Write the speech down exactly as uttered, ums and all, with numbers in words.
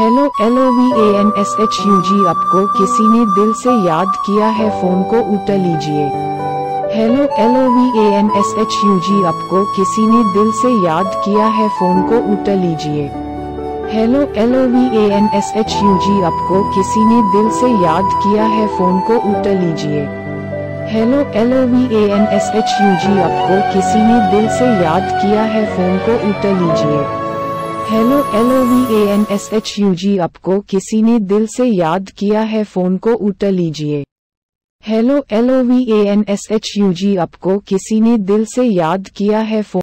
Hello एलओवांशु, आपको किसी ने दिल से याद किया है, फोन को उठा लीजिए। हेलो एलओवांशु, आपको किसी ने दिल से याद किया है, फोन को उठा लीजिए। हेलो एलओवांशु, आपको किसी ने दिल से याद किया है, फोन को उठा लीजिए। हेलो एलओवांशु, आपको किसी ने दिल से याद किया है, फोन को उठा लीजिए। हेलो एलओवांशु, आपको किसी ने दिल से याद किया है, फोन को उठा लीजिए। हेलो एलओवांशु, आपको किसी ने दिल से याद किया है, फोन